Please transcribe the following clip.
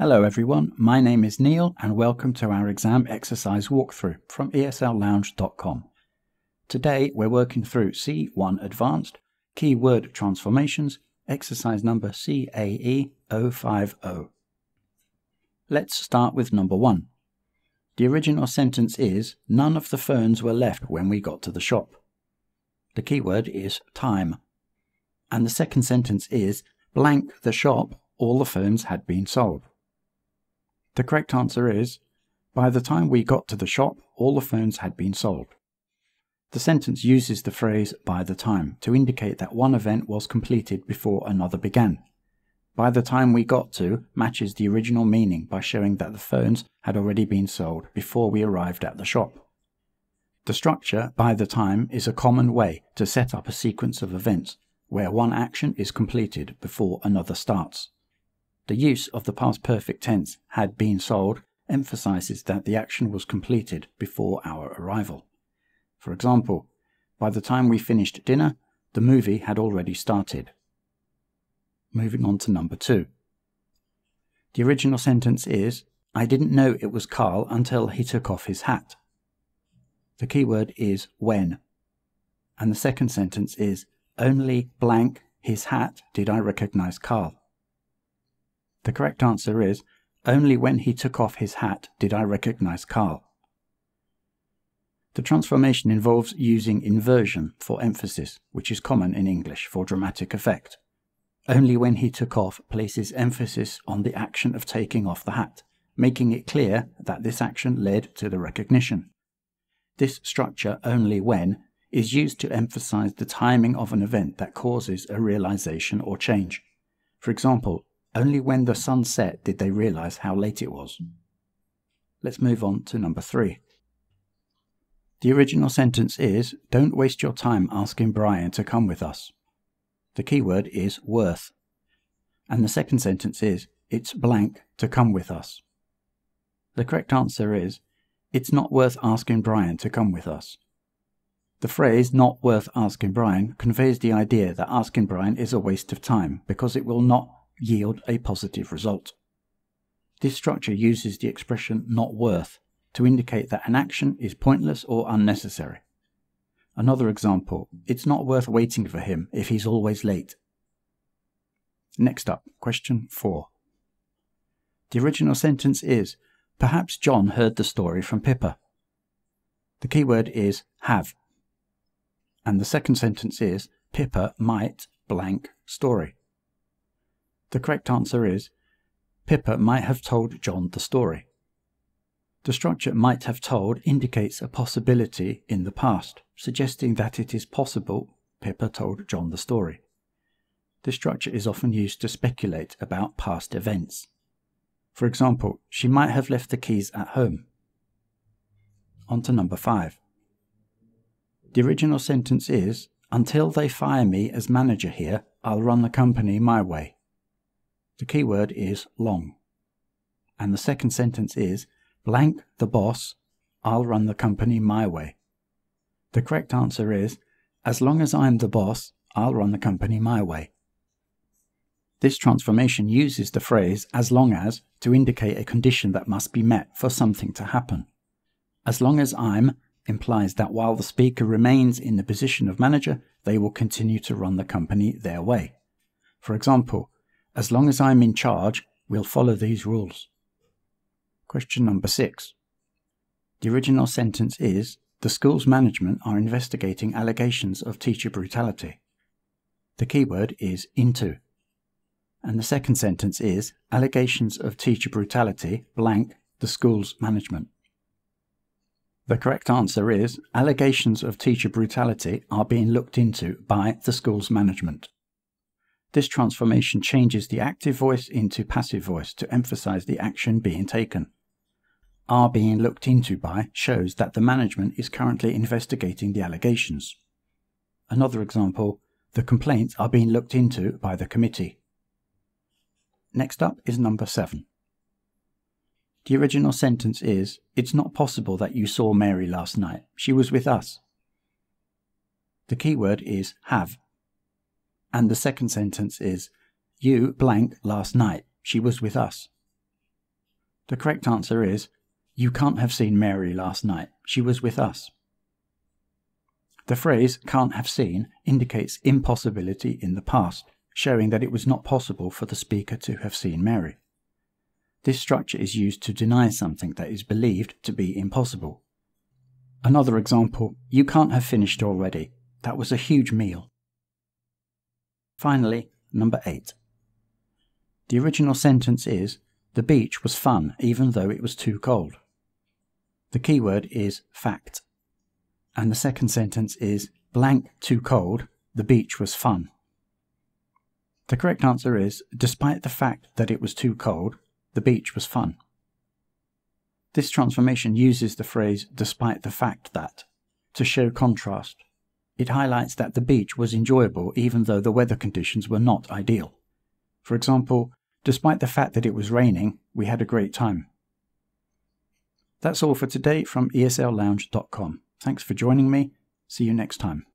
Hello everyone, my name is Neil and welcome to our exam exercise walkthrough from ESLLounge.com. Today we're working through C1 Advanced, Keyword Transformations, exercise number CAE050. Let's start with number 1. The original sentence is, none of the ferns were left when we got to the shop. The keyword is time. And the second sentence is, blank the shop, all the ferns had been sold. The correct answer is, by the time we got to the shop, all the ferns had been sold. The sentence uses the phrase by the time to indicate that one event was completed before another began. By the time we got to matches the original meaning by showing that the ferns had already been sold before we arrived at the shop. The structure by the time is a common way to set up a sequence of events where one action is completed before another starts. The use of the past perfect tense, had been sold, emphasizes that the action was completed before our arrival. For example, by the time we finished dinner, the movie had already started. Moving on to number 2. The original sentence is, I didn't know it was Carl until he took off his hat. The keyword is when. And the second sentence is, only blank his hat did I recognize Carl. The correct answer is, only when he took off his hat did I recognize Carl. The transformation involves using inversion for emphasis, which is common in English for dramatic effect. Only when he took off places emphasis on the action of taking off the hat, making it clear that this action led to the recognition. This structure, only when, is used to emphasize the timing of an event that causes a realization or change. For example, only when the sun set did they realize how late it was. Let's move on to number 3. The original sentence is, don't waste your time asking Brian to come with us. The keyword is worth. And the second sentence is, it's blank to come with us. The correct answer is, it's not worth asking Brian to come with us. The phrase not worth asking Brian conveys the idea that asking Brian is a waste of time because it will not yield a positive result. This structure uses the expression not worth to indicate that an action is pointless or unnecessary. Another example, it's not worth waiting for him if he's always late. Next up, question 4. The original sentence is, perhaps John heard the story from Pippa. The keyword is have. And the second sentence is, Pippa might blank story. The correct answer is, Pippa might have told John the story. The structure might have told indicates a possibility in the past, suggesting that it is possible Pippa told John the story. This structure is often used to speculate about past events. For example, she might have left the keys at home. On to number 5. The original sentence is, until they fire me as manager here, I'll run the company my way. The keyword is long. And the second sentence is, blank the boss, I'll run the company my way. The correct answer is, as long as I'm the boss, I'll run the company my way. This transformation uses the phrase as long as to indicate a condition that must be met for something to happen. As long as I'm implies that while the speaker remains in the position of manager, they will continue to run the company their way. For example, as long as I'm in charge, we'll follow these rules. Question number 6. The original sentence is, the school's management are investigating allegations of teacher brutality. The keyword is into. And the second sentence is, allegations of teacher brutality, blank, the school's management. The correct answer is, allegations of teacher brutality are being looked into by the school's management. This transformation changes the active voice into passive voice to emphasize the action being taken. Are being looked into by shows that the management is currently investigating the allegations. Another example, the complaints are being looked into by the committee. Next up is number 7. The original sentence is, it's not possible that you saw Mary last night. She was with us. The keyword is have. And the second sentence is, you blank last night, she was with us. The correct answer is, you can't have seen Mary last night. She was with us. The phrase can't have seen indicates impossibility in the past, showing that it was not possible for the speaker to have seen Mary. This structure is used to deny something that is believed to be impossible. Another example, you can't have finished already. That was a huge meal. Finally, number 8. The original sentence is, the beach was fun even though it was too cold. The keyword is fact. And the second sentence is, blank too cold, the beach was fun. The correct answer is, despite the fact that it was too cold, the beach was fun. This transformation uses the phrase, despite the fact that, to show contrast. It highlights that the beach was enjoyable even though the weather conditions were not ideal. For example, despite the fact that it was raining, we had a great time. That's all for today from ESLLounge.com. Thanks for joining me. See you next time.